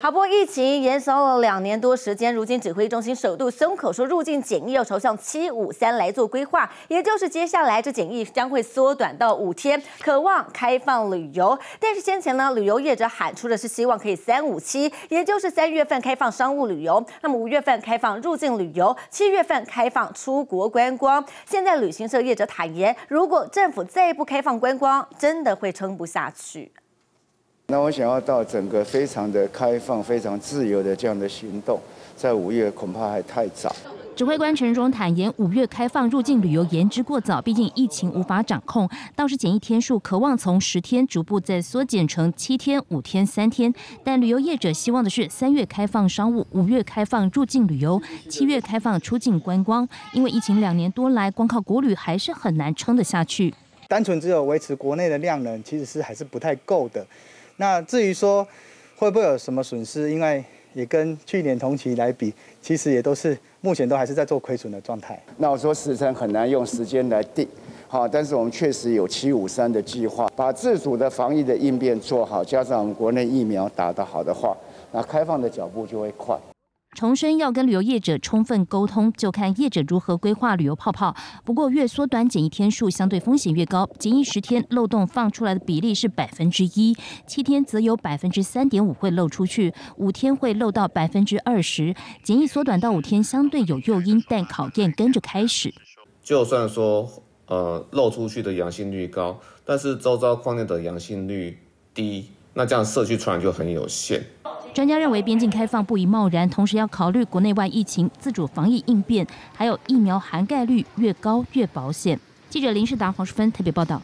好不，疫情延烧了2年多时间，如今指挥中心首度松口，说入境检疫要朝向753来做规划，也就是接下来这检疫将会缩短到5天，渴望开放旅游。但是先前呢，旅游业者喊出的是希望可以357，也就是3月份开放商务旅游，那么5月份开放入境旅游，7月份开放出国观光。现在旅行社业者坦言，如果政府再不开放观光，真的会撑不下去。 那我想要到整个非常的开放、非常自由的这样的行动，在5月恐怕还太早。指挥官陈荣坦言，5月开放入境旅游言之过早，毕竟疫情无法掌控。倒是检疫天数渴望从10天逐步再缩减成7天、5天、3天。但旅游业者希望的是3月开放商务，5月开放入境旅游，7月开放出境观光。因为疫情2年多来，光靠国旅还是很难撑得下去。单纯只有维持国内的量能，其实是还是不太够的。 那至于说会不会有什么损失，因为也跟去年同期来比，其实也都是目前都还是在做亏损的状态。那我说时程很难用时间来定，好，但是我们确实有753的计划，把自主的防疫的应变做好，加上我们国内疫苗打得好的话，那开放的脚步就会快。 重申要跟旅游业者充分沟通，就看业者如何规划旅游泡泡。不过，越缩短检疫天数，相对风险越高。检疫10天漏洞放出来的比例是1%，7天则有3.5% 会漏出去，5天会漏到20%。检疫缩短到5天，相对有诱因，但考验跟着开始。就算说漏出去的阳性率高，但是周遭框内的阳性率低，那这样社区传染就很有限。 专家认为，边境开放不宜贸然，同时要考虑国内外疫情自主防疫应变，还有疫苗涵盖率越高越保险。记者林世达、黄淑芬特别报道。